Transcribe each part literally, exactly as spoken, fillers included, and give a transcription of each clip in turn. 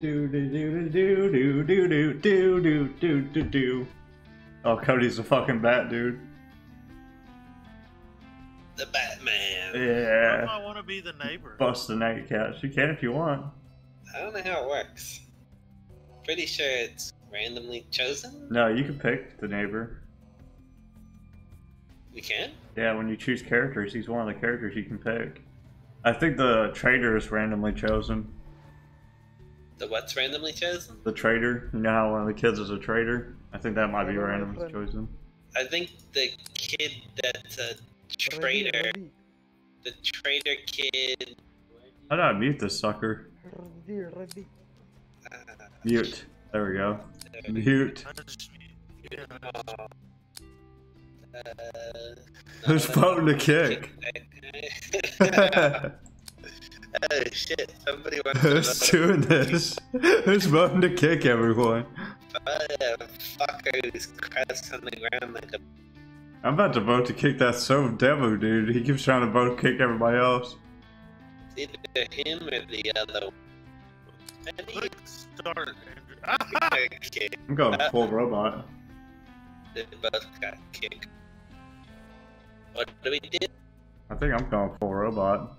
Do do do do do do do do do do do do. Oh, Cody's a fucking bat, dude. The Batman. Yeah. I want to be the neighbor. Bust the night couch. You can if you want. I don't know how it works. Pretty sure it's randomly chosen. No, you can pick the neighbor. You can? Yeah, when you choose characters, he's one of the characters you can pick. I think the traitor is randomly chosen. The what's randomly chosen? The traitor. You know how one of the kids is a traitor? I think that might be randomly chosen. I think the kid that's a traitor, the traitor kid... How do I mute this sucker? Mute. There we go. Mute. Who's voting to kick? Oh shit, somebody wants to Who's doing this? Who's voting to kick everyone? Fucker who's crashed on the ground like a... I'm about to vote to kick that so devil, dude. He keeps trying to vote kick everybody else. It's either him or the other one. Good start, Andrew. I'm going full uh, robot. They both got kicked. What do we do? I think I'm going full robot.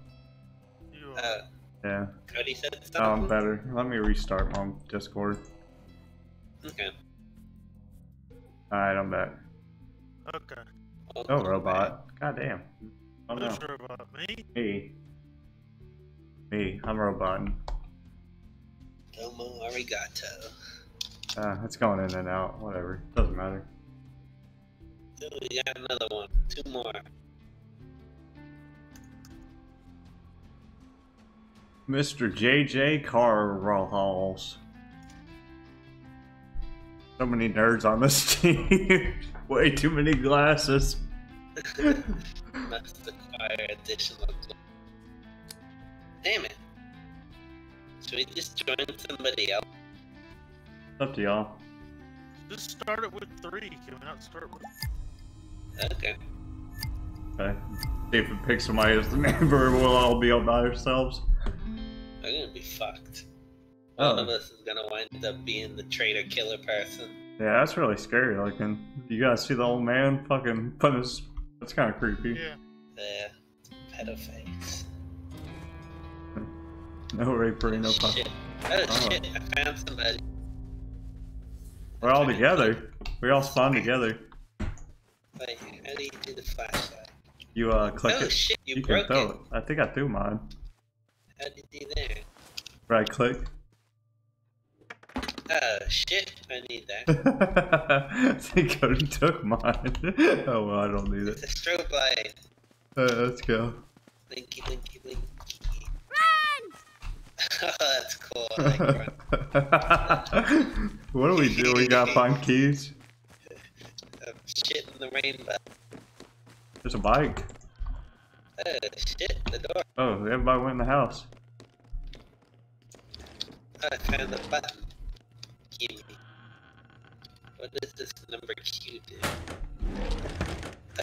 Uh, yeah. Cody said something. Oh, I'm better. Let me restart my Discord. Okay. Alright, I'm back. Okay. Oh, robot. God damn. Oh, no. Who's robot? Me? Me. Me. I'm robot. Domo arigato. Uh, it's going in and out. Whatever. Doesn't matter. Dude, we got another one. Two more. Mister J J Carhalls. So many nerds on this team. Way too many glasses. Must acquire additional glasses. Damn it. Should we just join somebody else? Up to y'all. Just start it with three. Can we not start with... Okay. Okay. See if we pick somebody as the neighbor, we'll all be all by ourselves. We're gonna be fucked. Oh. One of us is gonna wind up being the traitor killer person. Yeah, that's really scary looking. You guys see the old man fucking putting his... That's kind of creepy. Yeah. Yeah. Pedophiles. No rapery, no pop. Shit. Oh, oh shit, I found somebody. We're all together. We all spawned together. Wait, how do you do the flashlight? You uh, click oh, it. Oh shit, you, you broke can throw it. it. I think I threw mine. How did you do that? Right click. Oh shit, I need that. I think Cody took mine. Oh well, I don't need it's it. It's a strobe light. Alright, let's go. Blinky, blinky, blinky. Run! Oh, that's cool. I like run. What do we do? We gotta find keys. Oh, shit in the rainbow. There's a bike. Oh shit, the door. Oh, everybody went in the house. I found the button. Q. What does this number Q do?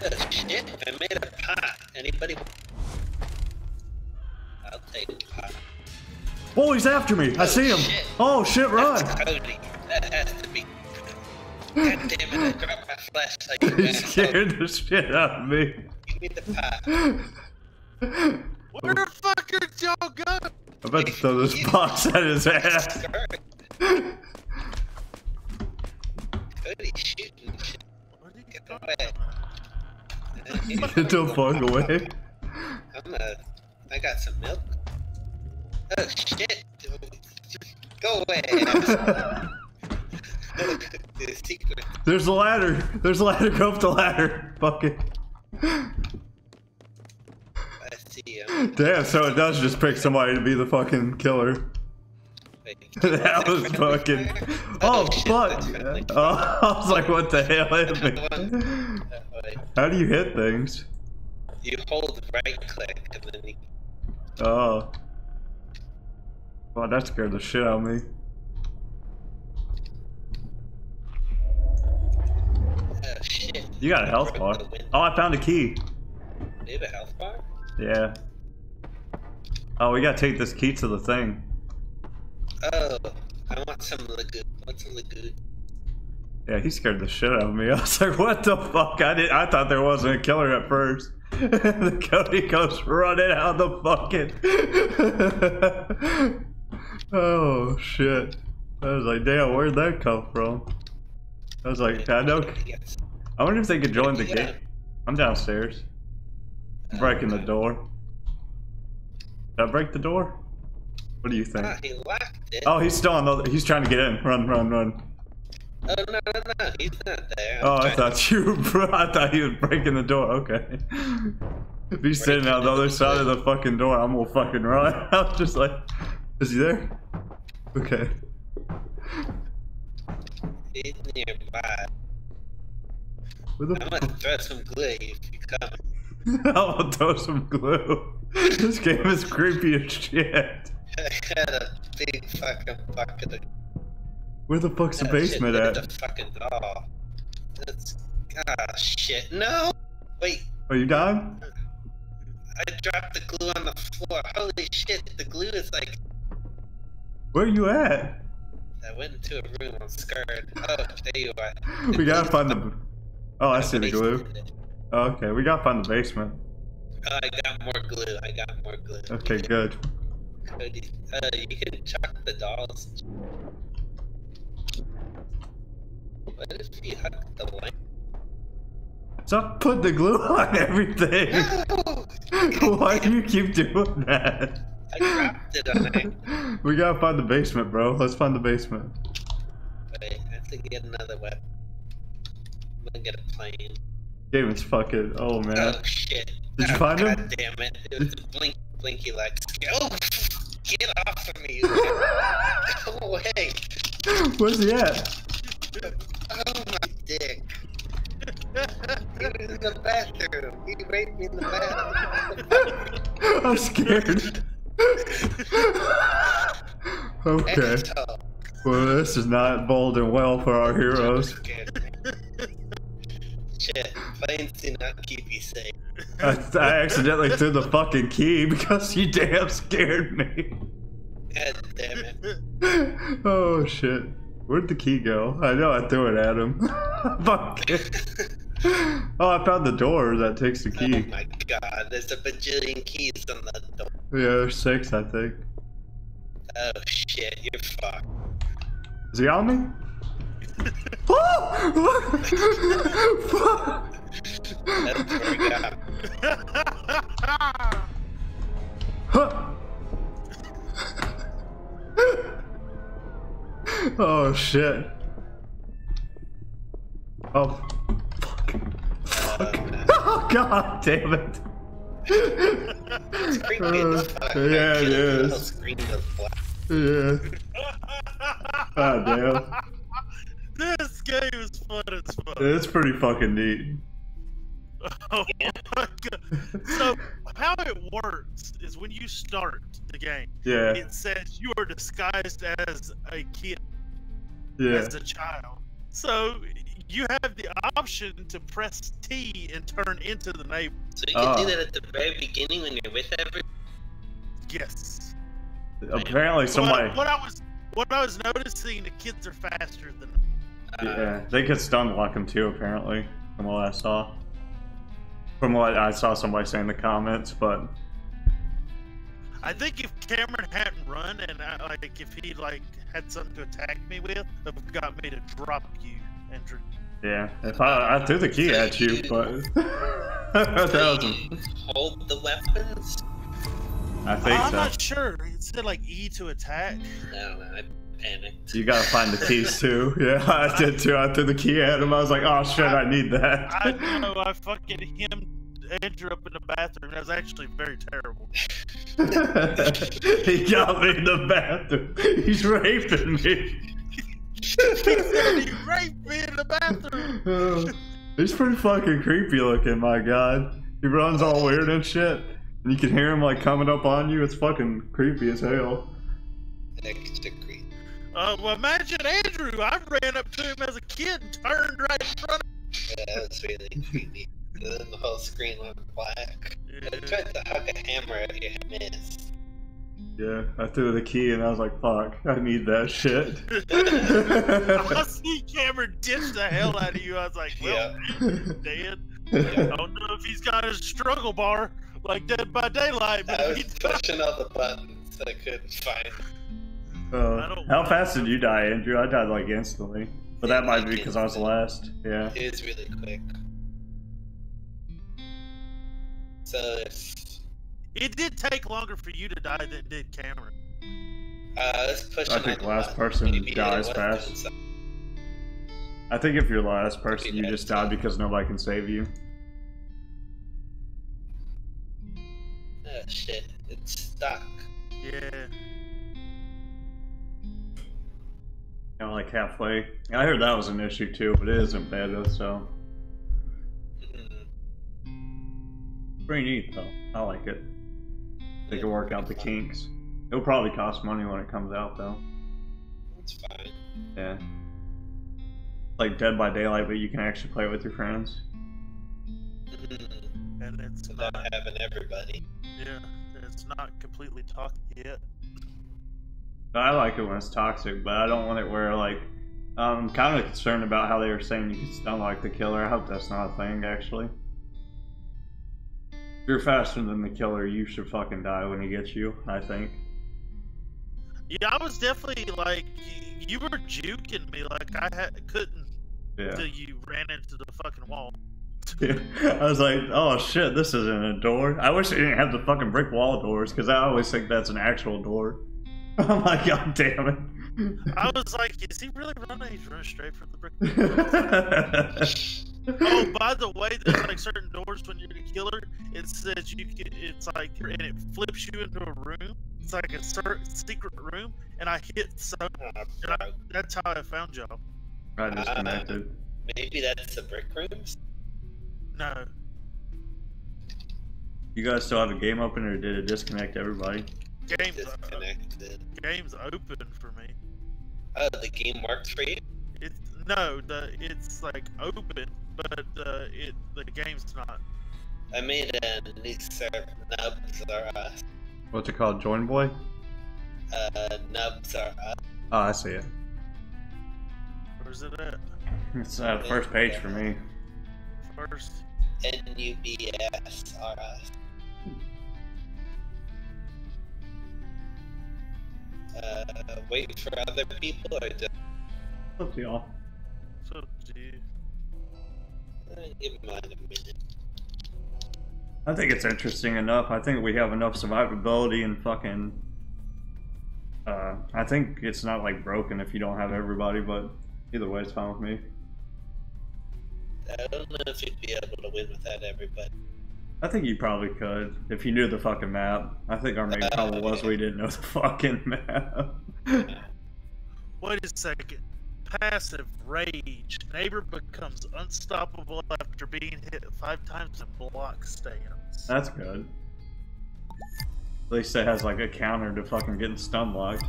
Oh shit, I made a pot. Anybody? I'll take a pot. Oh, he's after me. Oh, I see him. Shit. Oh shit, run. That's Cody. That has to be. God damn it, I dropped my flashlight. Like he scared the shit out of me. Give me the pot. Where the fuck did y'all go? I'm about to throw this box at his ass. Cody's shooting shit. Get away. Get the fuck away. I'm a, I got some milk. Oh shit. Go away. There's a ladder. There's a ladder. Go up the ladder. Fuck it. Damn, so it does just pick somebody to be the fucking killer. Wait, that was fucking... Oh, oh shit, fuck! Like... Oh, I was like, what the hell happened? How do you hit things? You hold right click and then you... Oh. Wow, that scared the shit out of me. Oh shit. You got a health bar. Oh, I found a key. Do you have a health bar? Yeah. Oh, we gotta take this key to the thing. Oh, want some lagoon. Want some lagoon. Yeah, he scared the shit out of me. I was like, what the fuck? I did. I thought there wasn't a killer at first. The Cody goes running out of the fucking. Oh shit! I was like, damn, where'd that come from? I was like, I know. I wonder if they could join the game. I'm downstairs. I'm breaking the door. Did I break the door? What do you think? Uh, he left it. Oh, he's still on the. He's trying to get in. Run, run, run. Oh no, no, no! He's not there. I'm oh, I thought to... you. Bro, I thought he was breaking the door. Okay. If he's sitting out the other side of the fucking door, I'm gonna fucking run. I was just like, is he there? Okay. He's nearby. Where the I'm gonna throw some glue if you come. I'll throw some glue. This game is creepy as shit. I had a big fucking bucket of... Where the fuck's the oh, basement shit, at? At the fucking door. That's... Ah, shit. No! Wait. Oh, you died? I dropped the glue on the floor. Holy shit, the glue is like... Where are you at? I went into a room. I'm scared. Oh, there you are. The we gotta find the... Oh, I see the glue. Oh, okay, we gotta find the basement. Oh, I got more glue. I got more glue. Okay, good. Cody, uh, you can chuck the dolls. What if you hugged the light? Stop putting the glue on everything! No! Why do you keep doing that? I dropped it on it. We gotta find the basement, bro. Let's find the basement. Wait, I have to get another weapon. I'm gonna get a plane. David's fucking. Oh man. Oh shit. Did oh, you find God him? God damn it. It was a blink. Blinky like, oh, get off of me! Go away! Where's he at? Oh my dick! He was in the bathroom. He raped me in the bathroom. I'm scared. Okay. Well, this is not boding well for our heroes. Shit, planes do not keep you safe. I, I accidentally threw the fucking key because you damn scared me. God damn it. Oh shit. Where'd the key go? I know I threw it at him. Fuck it. Oh, I found the door that takes the key. Oh my god, there's a bajillion keys on that door. Yeah, there's six, I think. Oh shit, you're fucked. Is he on me? Oh! That's where we got him. Huh. Oh shit. Oh fuck. Fuck. Oh god damn it. It's creepy as fuck. Yeah, it is. Yeah. God damn. This game is fun as fuck. It's pretty fucking neat. Oh my god. So how it works is when you start the game, yeah, it says you are disguised as a kid, yeah, as a child. So you have the option to press T and turn into the neighbor. So you can uh, do that at the very beginning when you're with everyone? Yes. Apparently somebody... What, what, I was, what I was noticing, the kids are faster than... Uh, yeah, they could stun lock them too apparently, from what I saw. From what I saw somebody say in the comments, but I think if Cameron hadn't run and I, like if he like had something to attack me with, it would have got me to drop you, Andrew. Yeah, if I, I threw the key so at you, you but so you hold the weapons. I think I'm so. Not sure. It said like E to attack. No, I panicked. You gotta find the keys too. Yeah, I did too. I threw the key at him. I was like, oh shit, I, I need that. I know. I fucking him. Andrew up in the bathroom. That was actually very terrible. He got me in the bathroom. He's raping me. He said he raped me in the bathroom. Uh, he's pretty fucking creepy looking, my god. He runs all weird and shit. And you can hear him like coming up on you. It's fucking creepy as hell. Extra creepy. Uh, well imagine Andrew. I ran up to him as a kid and turned right in front of him. Yeah, that was really creepy. And then the whole screen went black. I tried to hug a hammer at your miss. Yeah, I threw the key and I was like, fuck, I need that shit. I see Cameron ditch the hell out of you. I was like, well, yeah. Dad, I don't know if he's got his struggle bar like Dead by Daylight. But I was pushing all the buttons. I couldn't find it. Uh, how fast did you die, Andrew? I died like instantly. But that might be because I was last. Yeah. It was really quick. So it did take longer for you to die than it did Cameron. Uh, let's push I think last person dies fast. I think if you're last person, you just die because nobody can save you. Oh shit, it's stuck. Yeah. Kind of like halfway. I heard that was an issue too, but it isn't bad though, so. Pretty neat though. I like it. They can work out the kinks. It'll probably cost money when it comes out though. It's fine. Yeah. Like Dead by Daylight, but you can actually play it with your friends. And it's without not having everybody. Yeah, it's not completely toxic yet. I like it when it's toxic, but I don't want it where like I'm kind of concerned about how they were saying you can stun like the killer. I hope that's not a thing actually. If you're faster than the killer, you should fucking die when he gets you, I think. Yeah, I was definitely like, you were juking me, like I had, couldn't yeah. until you ran into the fucking wall. Yeah. I was like, oh shit, this isn't a door. I wish they didn't have the fucking brick wall doors, because I always think that's an actual door. I'm like, god damn it. I was like, is he really running? He's running straight from the brick wall. Oh, by the way, there's like certain doors when you're the killer. It says you can, it's like, and it flips you into a room. It's like a secret room, and I hit some. And I, that's how I found y'all. I disconnected. Uh, maybe that's the brick rooms? No. You guys still have a game open, or did it disconnect everybody? Game's disconnected. Open. Game's open for me. Oh, the game worked for you? It's, no, the, it's like open. But uh, it, the game's not. I made a new server, Nubs Are Us. What's it called? Join Boy? Uh, Nubs Are Us. Oh, I see it. Where's it at? It's uh, first page for me. First. N U B S Are Us. Uh, wait for other people or just. It's up to y'all. It's up to you. I think it's interesting enough. I think we have enough survivability and fucking. Uh, I think it's not like broken if you don't have everybody, but either way, it's fine with me. I don't know if you'd be able to win without everybody. I think you probably could if you knew the fucking map. I think our main uh, problem was we didn't know the fucking map. Wait a second. Passive rage. Neighbor becomes unstoppable after being hit five times and block stance. That's good. At least it has like a counter to fucking getting stun blocked.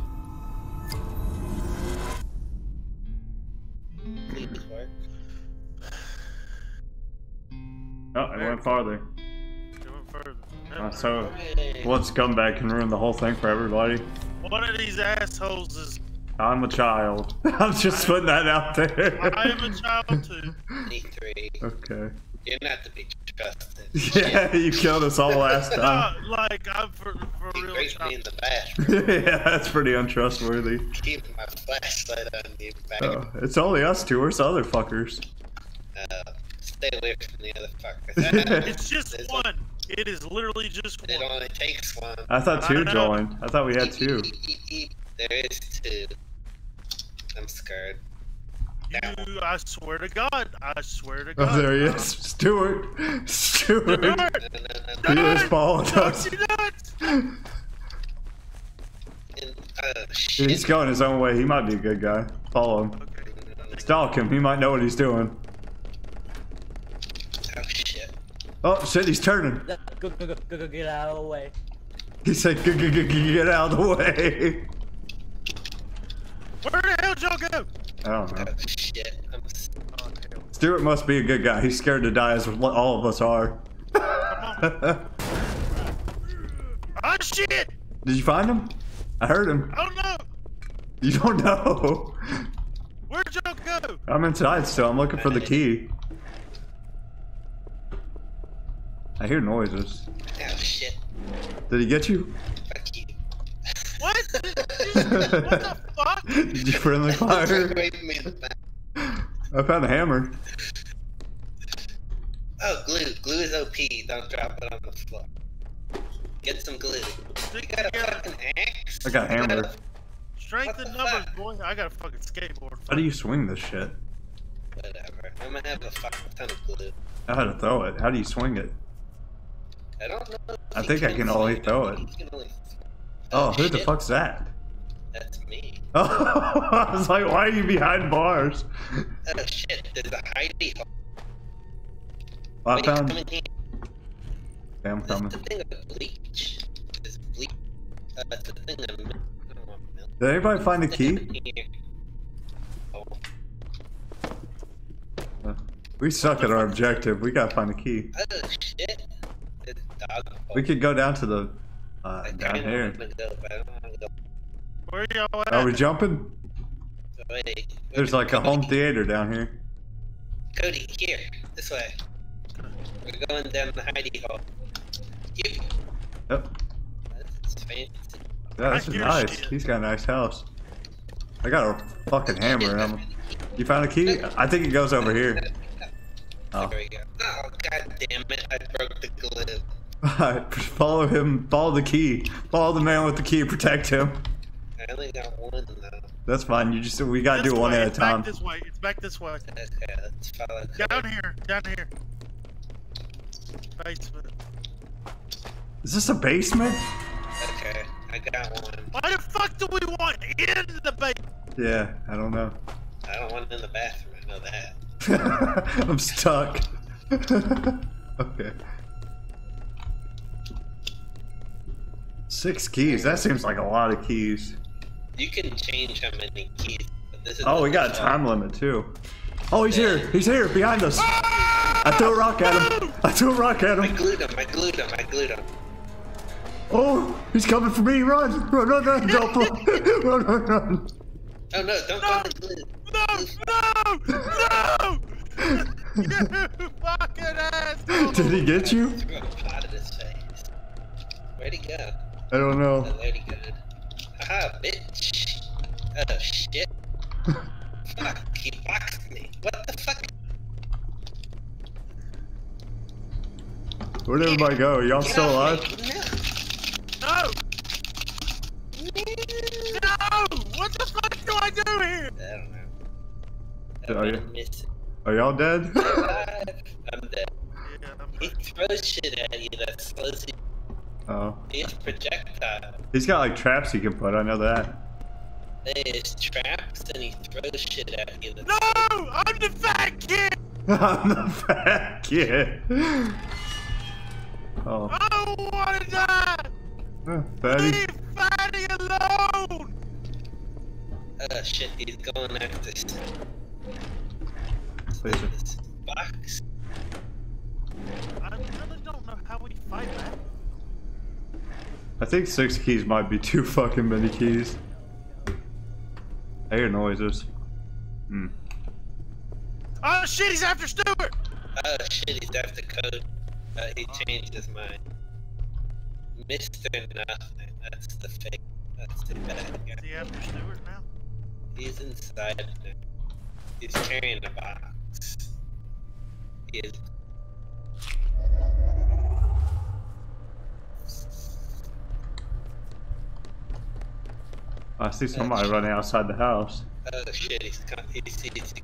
Oh, it went farther. It went further. Uh, so, let's come back and ruin the whole thing for everybody. One of these assholes is. I'm a child. I'm just putting that out there. I am a child too. twenty-three. Okay. You're not to be trusted. Yeah, you killed us all last time. No, like, I'm for, for real. He raped me in the bathroom. Yeah, that's pretty untrustworthy. Keep my flashlight on you. Oh, it's only us two. Where's the other fuckers? Uh, stay away from the other fuckers. It's just There's one. one. It is literally just one. It only takes one. I thought two I joined. I thought we had two. There is two. I'm scared. You, I swear to God, I swear to God. Oh, there he is. Stuart. Stuart. No, no, no, no. He was following us. He's going his own way. He might be a good guy. Follow him. Okay. Stalk him. He might know what he's doing. Oh, shit. Oh, shit. He's turning. Go, go, go, go, go, get out of the way. He said, go, go, go, get out of the way. Where the hell did y'all go? I don't know. Oh, shit. I'm oh, hell. Stuart must be a good guy. He's scared to die as all of us are. Come on. Ah, shit! Did you find him? I heard him. I don't know. You don't know. Where'd y'all go? I'm inside still. I'm looking for the key. I hear noises. Oh shit. Did he get you? Fuck you. What? Did you, what the fuck? Did you friendly fire? I found a hammer. Oh, glue. Glue is O P. Don't drop it on the floor. Get some glue. You got a fucking axe? I got a hammer. Strength in numbers, boy. I got a fucking skateboard. How do you swing this shit? Whatever. I'm gonna have a fucking ton of glue. I had to throw it. How do you swing it? I don't know. I think I can only throw it. Oh, who the fuck's that? That's me. Oh, I was like, why are you behind bars? Oh shit, there's a hidey hole. I found. Okay, I'm coming. That's the thing of bleach. There's bleach. Uh, that's the thing of milk. I don't want milk. Did anybody find the key? Oh. Uh, we suck at our objective. We gotta find the key. Oh shit. It's dog hole. We could go down to the. Uh, down here. Go, go. Where are y'all at? Are we jumping? Wait, there's like Cody. A home theater down here. Cody, here. This way. We're going down the hidey hole. Yep. Yep. That's fancy. Yeah, this is nice. He's got a nice house. I got a fucking hammer. I'm... You found a key? I think it goes over here. Oh. There we go. Oh, god damn it. I broke the glue. Alright, follow him. Follow the key. Follow the man with the key. Protect him. I only got one, though. That's fine. You just we gotta do one at a time. It's back this way. It's back this way. Okay, let's follow it. Down here. Down here. Basement. Is this a basement? Okay, I got one. Why the fuck do we want in the basement? Yeah, I don't know. I don't want it in the bathroom, I know that. I'm stuck. Okay. Six keys, that seems like a lot of keys. You can change how many keys. But this is oh, we got a time limit too. Oh, he's yeah. here, he's here, behind us. Ah! I threw a rock at him. I threw a rock at him. I glued him. I glued him. I glued him. Oh, he's coming for me. Run. Run, run, run. Don't fall. Run, run, run. Oh, no. Don't fall the glue. No, no, no, no. You fucking asshole. Did he get you? He threw a pot at his face. Where'd he go? I don't know. Oh, where'd he go? Ah, bitch. Oh, shit. Fuck. He boxed me. What the fuck? Where'd everybody go? Y'all still alive? No! No! What the fuck do I do here? I don't know. Are you? Are y'all dead? I'm dead. Yeah, I'm he throws shit at you that slows you. Oh. He's projectile. He's got like traps you can put, I know that. There's traps and he throws shit at you. No! I'm the fat kid! I'm the fat kid! Oh. I don't want to die! Uh, fatty. Leave Fatty alone! Oh shit, he's going after this. This box. I really don't know how we fight that. I think six keys might be too fucking many keys. I hear noises. Hmm. Oh shit, he's after Stuart! Oh shit, he's after Cody. Uh, he changed his mind. Mister Nothing. That's the fake. That's the bad guy. Is he after Stuart now? He's inside. Him. He's carrying a box. He is. I see somebody oh, running outside the house. Oh shit, he's coming. He sees you.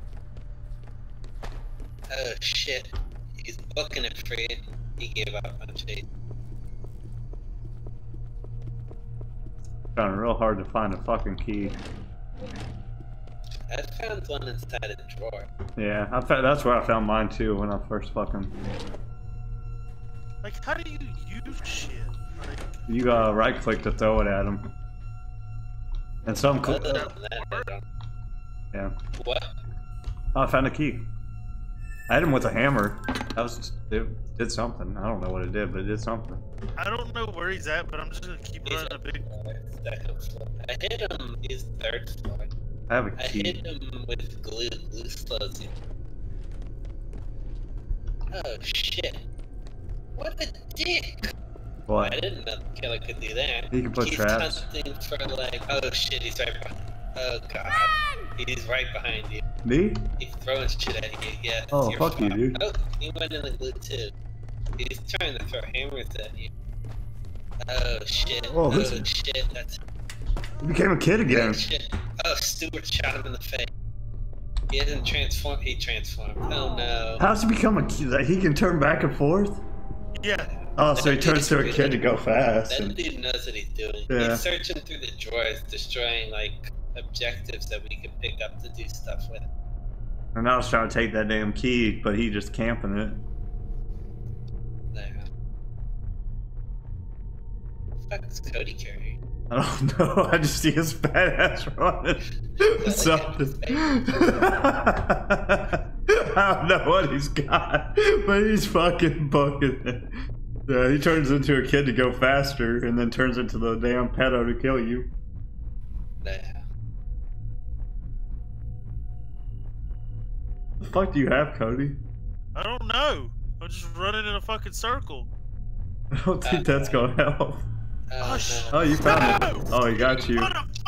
Oh shit. He's booking it for you. He gave up on chase. Found it real hard to find a fucking key. I found one inside of the drawer. Yeah, I found, that's where I found mine too when I first fucking. Like, how do you use shit? Like, you gotta uh, right click to throw it at him. And some. Oh, that, yeah. What? Oh, I found a key. I hit him with a hammer. I was, it did something. I don't know what it did, but it did something. I don't know where he's at, but I'm just gonna keep he's running a big. I hit him his third one. I have a key. I hit him with glue. Glue slows him. Oh shit! What the dick! What? I didn't know the killer could do that. He can put he's traps. Hunting for like, oh shit, he's right behind. Oh god, he's right behind you. Me? He's throwing shit at you. Yeah. Oh fuck you, dude. Oh, he went in the glue too. He's trying to throw hammers at you. Oh shit. Oh, oh shit. That's. He became a kid again. Oh, shit. Oh, Stuart shot him in the face. He didn't transform. He transformed. Oh no. How's he become a kid? Like, he can turn back and forth? Yeah. Oh, so he turns to a kid to go fast. That dude knows what he's doing. Yeah. He's searching through the drawers, destroying, like, objectives that we can pick up to do stuff with. And I was trying to take that damn key, but he just camping it. There. What the fuck is Cody carrying? I don't know, I just see his fat ass running. Something. I don't know what he's got, but he's fucking booking it. Yeah, he turns into a kid to go faster, and then turns into the damn pedo to kill you. Nah. The fuck do you have, Cody? I don't know. I'm just running in a fucking circle. I don't think that's gonna help. Oh, oh, you found no! it. Oh, he got you.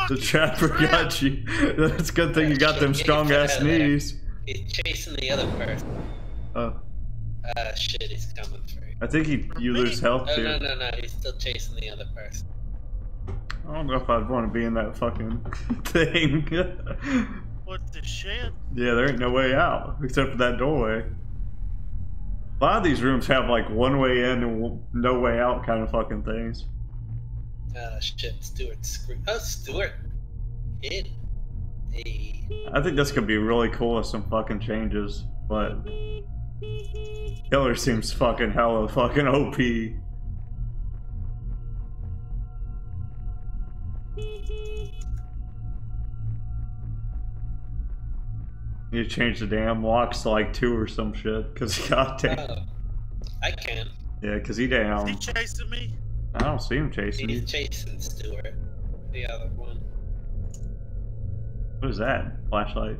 The trapper trip. got you. That's a good thing you got them strong ass knees. He's chasing the other person. Oh. Ah, shit, he's coming through. I think he, you me? lose health, too. No, no, no, no, he's still chasing the other person. I don't know if I'd want to be in that fucking thing. What the shit? Yeah, there ain't no way out, except for that doorway. A lot of these rooms have, like, one way in and no way out kind of fucking things. Oh shit, Stuart screwed. Oh, Stuart! It. Hey. I think this could be really cool with some fucking changes, but. Killer seems fucking hella fucking O P. You change the damn locks to like two or some shit, cause goddamn. Oh, I can. Yeah, cause he down. Is he chasing me? I don't see him chasing. He's chasing Stuart, the other one. What is that? Flashlight.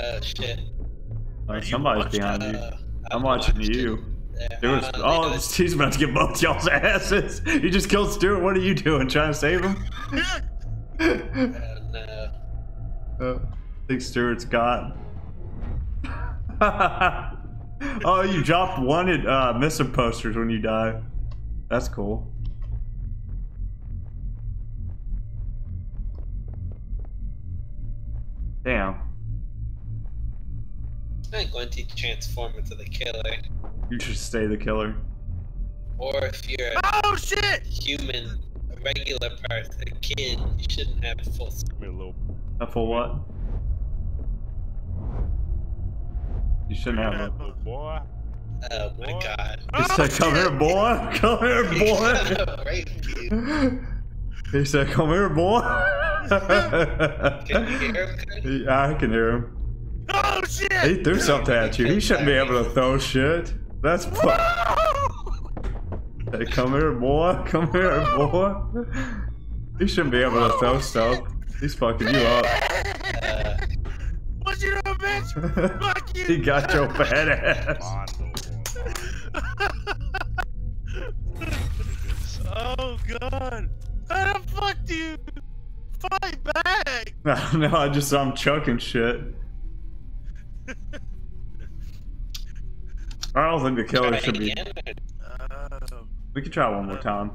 Oh shit. Like, somebody's behind you. I'm watching you. Oh, he's about to get both y'all's asses. You just killed Stuart. What are you doing? Trying to save him? Oh no. Uh, I think Stuart's got. Oh, you dropped wanted uh, missing posters when you die. That's cool. Damn. I'm going to transform into the killer. You should stay the killer. Or if you're a oh, shit! human, a regular person, a kid, you shouldn't have a full skill. A full what? You shouldn't have a full boy. Oh my god. He said, come here, boy. Come here, boy. He said, come here, boy. Can you hear him? I can hear him. Oh shit! He threw something at you. He shouldn't be able to throw shit. That's fu- Hey, come here, boy. Come here, boy. He shouldn't be able to throw stuff. He's fucking you up. Uh, what you doing, bitch? Fuck you. He got your fat ass. Oh god! How the fuck do you fight back? I don't know, I just saw him chucking shit. I don't think the killer should be. Um, we could try one more time.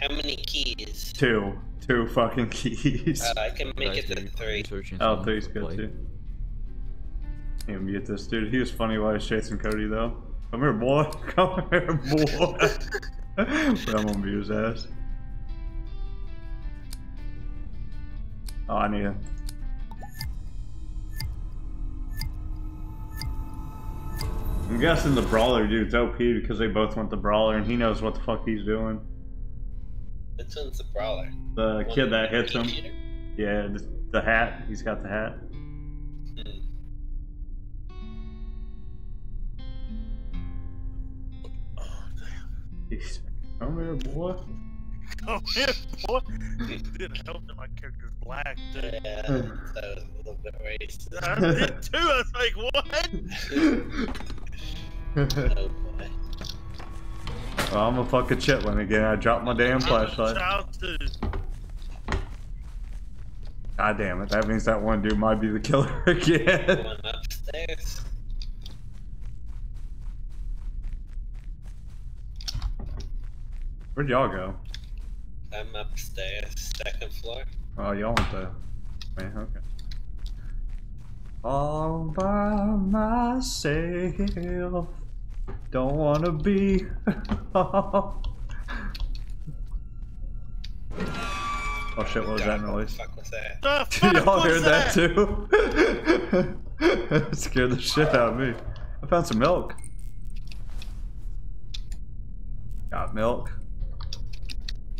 How many keys? Two. Two fucking keys. Uh, I can make it to three. Oh, three's good too. Can't mute this dude. He was funny while he was chasing Cody though. Come here, boy. Come here, boy. But I'm gonna be his ass. Oh, I need him. I'm guessing the brawler dude's O P because they both want the brawler and he knows what the fuck he's doing. Which one's the brawler? The, the kid that hits him. Shooter? Yeah, the, the hat. He's got the hat. Come here, boy. Come here, boy. It didn't help that my character's black, too. Yeah, that was a little bit racist. I did too. I was like, what? Oh boy. Well, I'm a fucking chitlin again. I dropped my damn flashlight. God damn it! That means that one dude might be the killer again. The one upstairs. Where'd y'all go? I'm upstairs, second floor. Oh, y'all went to... Man, okay. All by myself. Don't wanna be... Oh shit, what was God, that noise? What the fuck was that? Y'all heard that, that too? That scared the shit out of me. I found some milk. Got milk.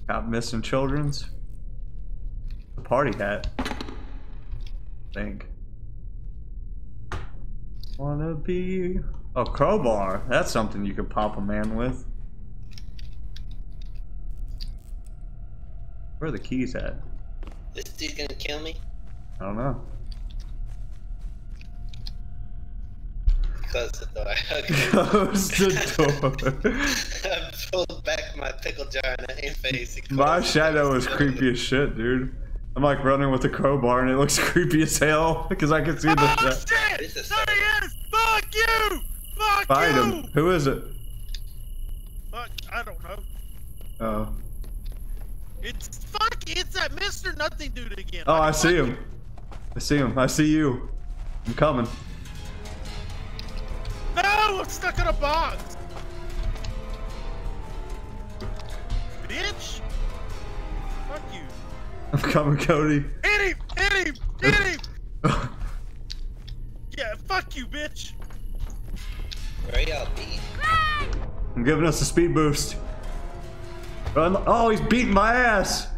Got missing children's. The party hat. I think. Wanna be a crowbar. That's something you could pop a man with. Where are the keys at? This dude's gonna kill me? I don't know. Close the door. Okay. Close the door. I'm pulled back my pickle jar and I ain't face. My shadow is creepy as shit, dude. I'm like running with a crowbar and it looks creepy as hell because I can see the. Oh shit! There he is! Fuck you! Fuck Fight you! Him. Who is it? Fuck, I don't know. Uh oh. It's fuck! It's that Mister Nothing dude again. Oh, I, I see him. You. I see him. I see you. I'm coming. No! I'm stuck in a box! Bitch! Fuck you. I'm coming, Cody. Hit him! Hit him! Hit him! Yeah, fuck you, bitch! Where y'all be? I'm giving us a speed boost. Run. Oh, he's beating my ass!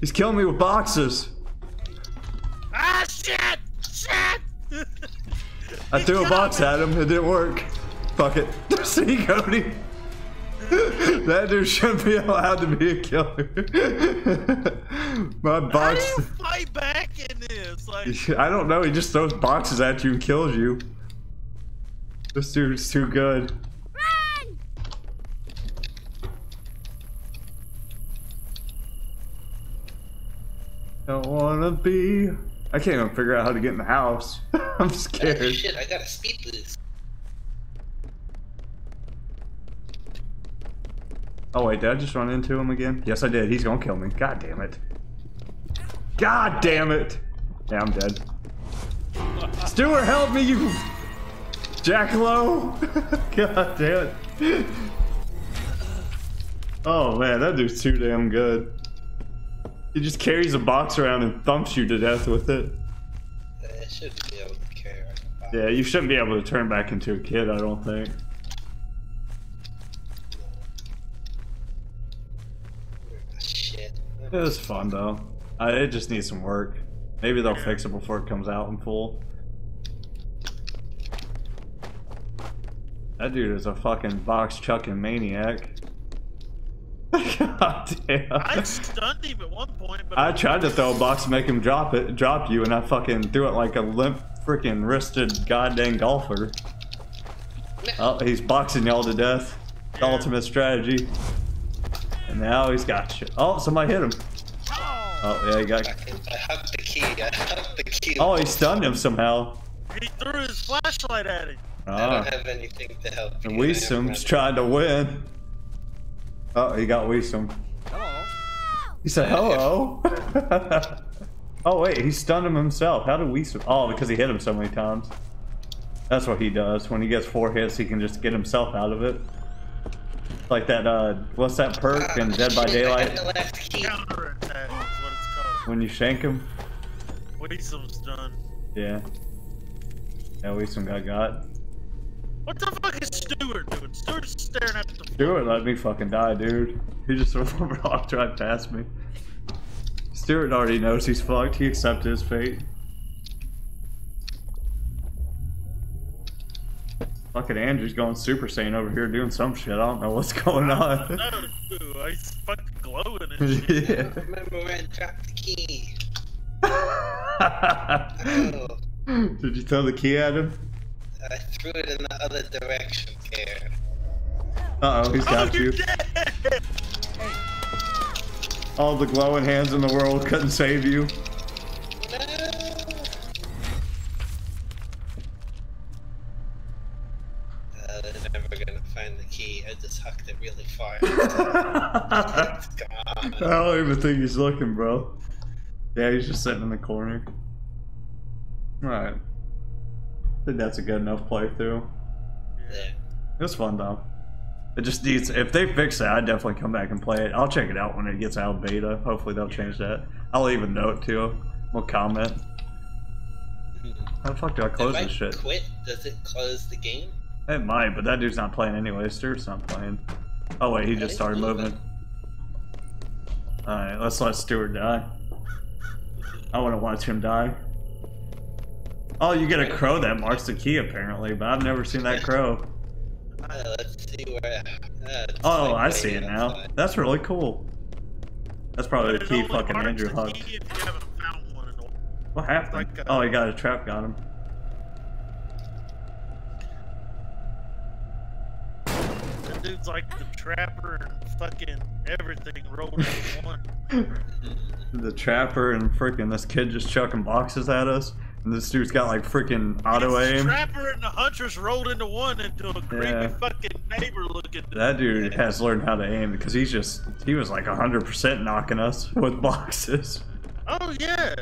He's killing me with boxes. Ah, shit! Shit! I he threw a box me. at him, it didn't work. Fuck it. See, Cody? That dude shouldn't be allowed to be a killer. My box. How do you fight back in this? Like... I don't know, he just throws boxes at you and kills you. This dude's too good. Run! Don't wanna be. I can't even figure out how to get in the house. I'm scared. Oh, shit, I got a speed boost. Oh wait, did I just run into him again? Yes I did, he's gonna kill me. God damn it. God damn it! Yeah, I'm dead. Stuart, help me, you jackalow! God damn it. Oh man, that dude's too damn good. He just carries a box around and thumps you to death with it. Yeah, it shouldn't be able to carry around a box. Yeah, you shouldn't be able to turn back into a kid, I don't think. Shit. It was fun though. Uh, it just needs some work. Maybe they'll fix it before it comes out in full. That dude is a fucking box chucking maniac. God damn. I stunned him at one point, but I, I tried to throw a box to make him drop it, drop you, and I fucking threw it like a limp, freaking wristed goddamn golfer. Oh, he's boxing y'all to death. The ultimate strategy. And now he's got you. Oh, somebody hit him. Oh, yeah, he got. I hugged the key. I hugged the key. Oh, he stunned him somehow. He threw his flashlight at him. Ah. I don't have anything to help. And Weesum's trying to win. Oh, he got Weesum. Hello. He said hello. Oh wait, he stunned him himself. How did Weesum? Oh, because he hit him so many times. That's what he does. When he gets four hits, he can just get himself out of it. Like that. Uh, what's that perk in Dead by Daylight? Counterattack is what it's called. When you shank him. Weesum's done. Yeah. Yeah, Weesum got got. What the fuck is Stuart doing? Stuart's staring at the floor. Stuart let me fucking die, dude. He just walked right past me. Stuart already knows he's fucked. He accepted his fate. Fucking Andrew's going Super Saiyan over here doing some shit. I don't know what's going on. I don't know. He's fucking glowing and shit. Yeah. I remember when I dropped the key. Oh. Did you throw the key at him? I threw it in the other direction, Karen. Uh oh, he's got oh, you. All the glowing hands in the world couldn't save you. No. Uh, they're never gonna find the key. I just hucked it really far. I don't even think he's looking, bro. Yeah, he's just sitting in the corner. Alright. I think that's a good enough playthrough. Yeah. It was fun though. It just needs, if they fix it, I'd definitely come back and play it. I'll check it out when it gets out of beta. Hopefully they'll change that. I'll leave a note to them. We'll comment. How the fuck do I close this shit? If I quit, does it close the game? It might, but that dude's not playing anyway. Stuart's not playing. Oh wait, he just started moving. Alright, let's let Stuart die. I want to watch him die. Oh, you get a crow that marks the key apparently, but I've never seen that crow. Uh, let's see where, uh, oh, like I see it outside now. That's really cool. That's probably the key fucking Andrew hugged. What happened? Like, uh, oh, he got a trap, got him. That dude's like the trapper and fucking everything rolled into one. The trapper and freaking this kid just chucking boxes at us. And this dude's got like freaking auto aim. The trapper and the hunters rolled into one into a creepy yeah. fucking neighbor looking. That dude has learned how to aim because he's just, he was like one hundred percent knocking us with boxes. Oh yeah.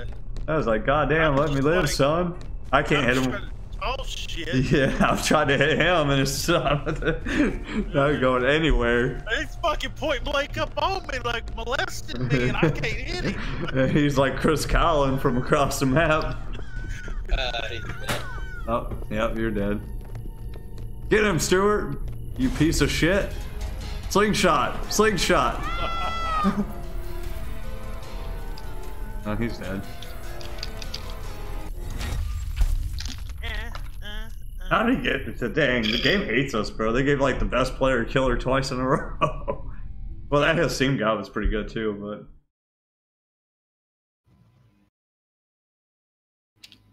I was like, goddamn, let me live, like, son. I can't I'm hit him. To, oh shit. Yeah, I've tried to hit him and it's not, not going anywhere. He's fucking point blank up on me, like molesting me, and I can't hit him. He's like Chris Collin from across the map. Uh, he's dead. Oh, yep, you're dead. Get him, Stuart! You piece of shit! Slingshot! Slingshot! Oh, he's dead. How did he get to? Dang, the game hates us, bro. They gave like the best player killer twice in a row. Well, that Haseem guy was pretty good too, but.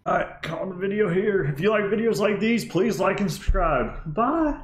Alright, calling the video here. If you like videos like these, please like and subscribe. Bye!